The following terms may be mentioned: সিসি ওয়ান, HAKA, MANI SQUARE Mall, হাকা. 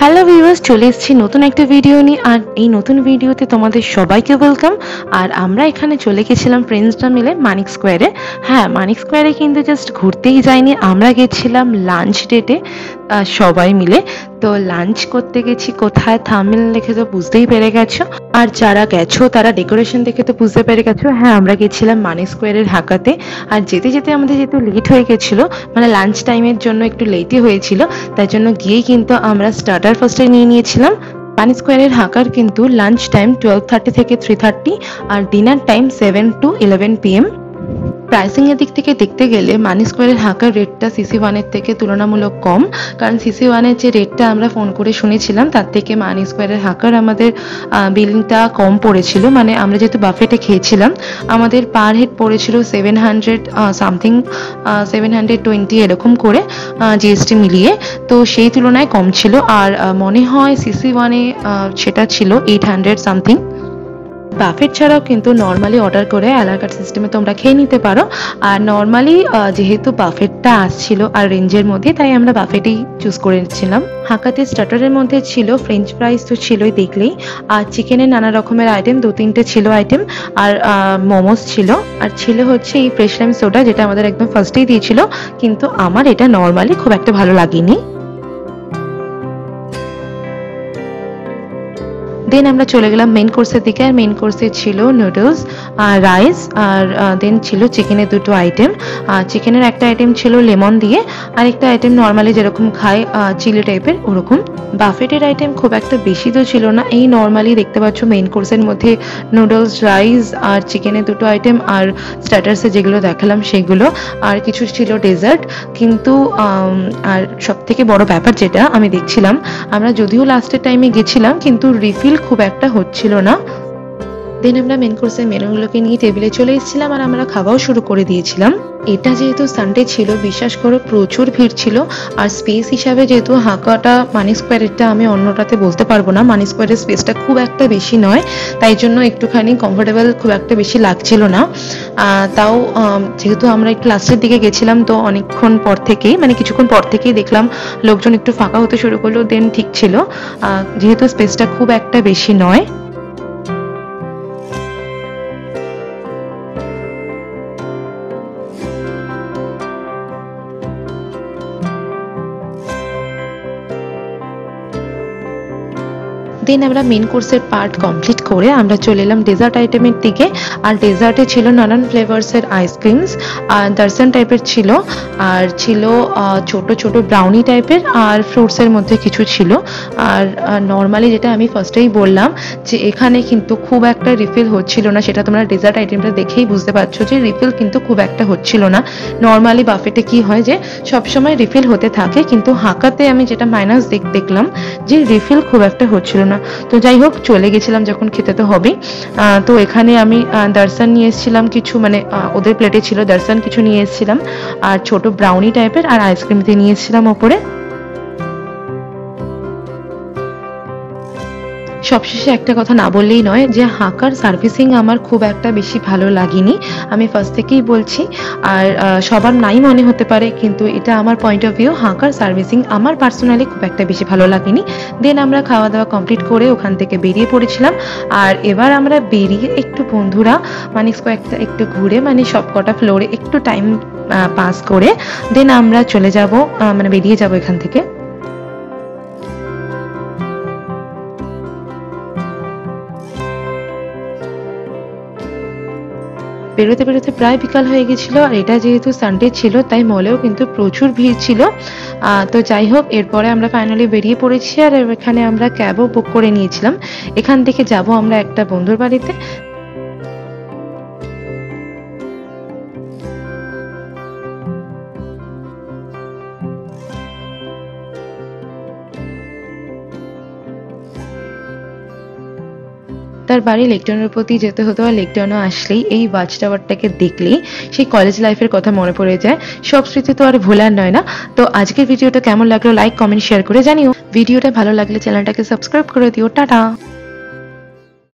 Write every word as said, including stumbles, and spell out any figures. Hello viewers, চলে এসেছি নতুন একটা ভিডিও নিয়ে। আর এই নতুন ভিডিওতে তোমাদের সবাইকে ওয়েলকাম। আর আমরা এখানে চলে গেছিলাম ফ্রেন্ডসরা মিলে মানি স্কোয়ারে। হ্যাঁ, মানি স্কোয়ারে কিন্তু জাস্ট ঘুরতেই যাইনি, আমরা গেছিলাম লাঞ্চ ডেটে সবাই মিলে। তো লাঞ্চ করতে গেছি কোথায়, থাম্বনেল দেখে তো বুঝতেই পেরে গেছো, আর যারা গেছো তারা ডেকোরেশন দেখে তো বুঝতে পেরে গেছো। হ্যাঁ, আমরা গেছিলাম মানি স্কোয়ারের হাকাতে। আর যেতে যেতে আমাদের যেহেতু লেট হয়ে গেছিলো, মানে লাঞ্চ টাইমের জন্য একটু লেটই হয়েছিল, তাই জন্য গিয়েই কিন্তু আমরা স্টার্টার ফার্স্টে নিয়ে নিয়েছিলাম। মানি স্কোয়ারের হাকার কিন্তু লাঞ্চ টাইম টুয়েলভ থার্টি থেকে থ্রি থার্টি আর dinner time seven to eleven PM. প্রাইসিংয়ের দিক থেকে দেখতে গেলে মানি স্কোয়ারের হাকার রেটটা সিসি ওয়ানের থেকে তুলনামূলক কম, কারণ সিসি ওয়ানের যে রেটটা আমরা ফোন করে শুনেছিলাম তার থেকে মানি স্কোয়ারের হাকার আমাদের বিলিংটা কম পড়েছিল। মানে আমরা যেহেতু বাফেটে খেয়েছিলাম, আমাদের পার হেড পড়েছিল seven hundred something seven hundred twenty এরকম করে জিএসটি মিলিয়ে, তো সেই তুলনায় কম ছিল। আর মনে হয় সিসি ওয়ানে সেটা ছিল এইট হান্ড্রেড সামথিং। বাফেট ছাড়াও কিন্তু নর্মালি অর্ডার করে আলার কার্ড সিস্টেমে তোমরা খেয়ে নিতে পারো। আর নর্মালি যেহেতু বাফেটটা আসছিল আর রেঞ্জের মধ্যে, তাই আমরা বাফেটেই চুজ করেছিলাম। হাকাতে স্টার্টারের মধ্যে ছিল ফ্রেঞ্চ ফ্রাইস, তো ছিলই দেখলেই, আর চিকেনের নানা রকমের আইটেম দু তিনটে ছিল আইটেম, আর মোমোস ছিল, আর ছিল হচ্ছে এই ফ্রেশ লাইম সোডা, যেটা আমাদের একদম ফার্স্টেই দিয়েছিল, কিন্তু আমার এটা নর্মালি খুব একটা ভালো লাগেনি। দেন আমরা চলে গেলাম মেন কোর্সের দিকে। আর মেন কোর্সে ছিল নুডলস আর রাইস, আর দেন ছিল চিকেনের দুটো আইটেম। আর চিকেনের একটা আইটেম ছিল লেমন দিয়ে, আর একটা আইটেম নর্মালি যেরকম খাই চিলি টাইপের ওরকম। বাফেটের আইটেম খুব একটা বেশি তো ছিল না, এই নর্মালি দেখতে পাচ্ছ মেন কোর্সের মধ্যে নুডলস, রাইস আর চিকেনের দুটো আইটেম, আর স্টার্টার্সে যেগুলো দেখালাম সেগুলো, আর কিছু ছিল ডেজার্ট। কিন্তু আর সবথেকে বড় ব্যাপার যেটা আমি দেখছিলাম, আমরা যদিও লাস্টের টাইমে গেছিলাম কিন্তু রিফিল খুব একটা হচ্ছিল না। দেন আমরা মেন কোর্সের মেনুগুলোকে নিয়ে টেবিলে চলে এসেছিলাম, আর আমরা খাওয়াও শুরু করে দিয়েছিলাম। এটা যেহেতু সানডে ছিল, বিশ্বাস করো প্রচুর ভিড় ছিল। আর স্পেস হিসাবে যেহেতু হাকাটা মানি স্কোয়ারেরটা আমি অন্যটাতে বলতে পারবো না, মানি স্কোয়ারের স্পেসটা খুব একটা বেশি নয়, তাই জন্য একটুখানি কমফোর্টেবল খুব একটা বেশি লাগছিল না। তাও যেহেতু আমরা একটু লাস্টের দিকে গেছিলাম, তো অনেকক্ষণ পর থেকেই মানে কিছুক্ষণ পর থেকেই দেখলাম লোকজন একটু ফাঁকা হতে শুরু করলো, দেন ঠিক ছিল যেহেতু স্পেসটা খুব একটা বেশি নয়। দেন আমরা মেন কোর্সের পার্ট কমপ্লিট করে আমরা চলে এলাম ডেজার্ট আইটেমের দিকে। আর ডেজার্টে ছিল নানান ফ্লেভার্সের আইসক্রিমস, আর দারসান টাইপের ছিল, আর ছিল ছোট ছোট ব্রাউনি টাইপের, আর ফ্রুটসের মধ্যে কিছু ছিল। আর নর্মালি যেটা আমি ফার্স্টেই বললাম যে এখানে কিন্তু খুব একটা রিফিল হচ্ছিল না, সেটা তোমরা ডেজার্ট আইটেমটা দেখেই বুঝতে পারছো যে রিফিল কিন্তু খুব একটা হচ্ছিল না। নর্মালি বাফেটে কি হয় যে সবসময় রিফিল হতে থাকে, কিন্তু হাকাতে আমি যেটা মাইনাস দেখলাম যে রিফিল খুব একটা হচ্ছিল না। তো যাই হোক, চলে গেছিলাম যখন খেতে তো হবেই। তো এখানে আমি দারসান নিয়ে এসেছিলাম কিছু, মানে ওদের প্লেটে ছিল দারসান কিছু নিয়ে এসেছিলাম, আর ছোট ব্রাউনি টাইপের, আর আইসক্রিম দিয়ে নিয়ে এসেছিলাম ওপরে। সবশেষে একটা কথা না বললেই নয় যে হাকার সার্ভিসিং আমার খুব একটা বেশি ভালো লাগেনি, আমি ফার্স্ট থেকেই বলছি। আর সবার নাই মনে হতে পারে, কিন্তু এটা আমার পয়েন্ট অফ ভিউ, হাকার সার্ভিসিং আমার পার্সোনালি খুব একটা বেশি ভালো লাগেনি। দেন আমরা খাওয়া দাওয়া কমপ্লিট করে ওখান থেকে বেরিয়ে পড়েছিলাম। আর এবার আমরা বেরিয়ে একটু বন্ধুরা মানি স্কোয়ারটা একটু ঘুরে, মানে সব কটা ফ্লোরে একটু টাইম পাস করে দেন আমরা চলে যাব, মানে বেরিয়ে যাব এখান থেকে। বেরোতে বেরোতে প্রায় বিকাল হয়ে গেছিলো, আর এটা যেহেতু সানডে ছিল তাই মলেও কিন্তু প্রচুর ভিড় ছিল। তো যাই হোক, এরপরে আমরা ফাইনালি বেরিয়ে পড়েছি। আর এখানে আমরা ক্যাবও বুক করে নিয়েছিলাম, এখান থেকে যাব আমরা একটা বন্ধুর বাড়িতে। তার বাড়ি লেকটাউনের প্রতি যেতে হতো, আর লেকটাউনও আসলেই এই ওয়াচ টাওয়ারটাকে দেখলেই সেই কলেজ লাইফের কথা মনে পড়ে যায়, সব স্মৃতি তো আর ভোলার নয় না। তো আজকের ভিডিওটা কেমন লাগলো লাইক কমেন্ট শেয়ার করে জানিও, ভিডিওটা ভালো লাগলে চ্যানেলটাকে সাবস্ক্রাইব করে দিও। টাটা।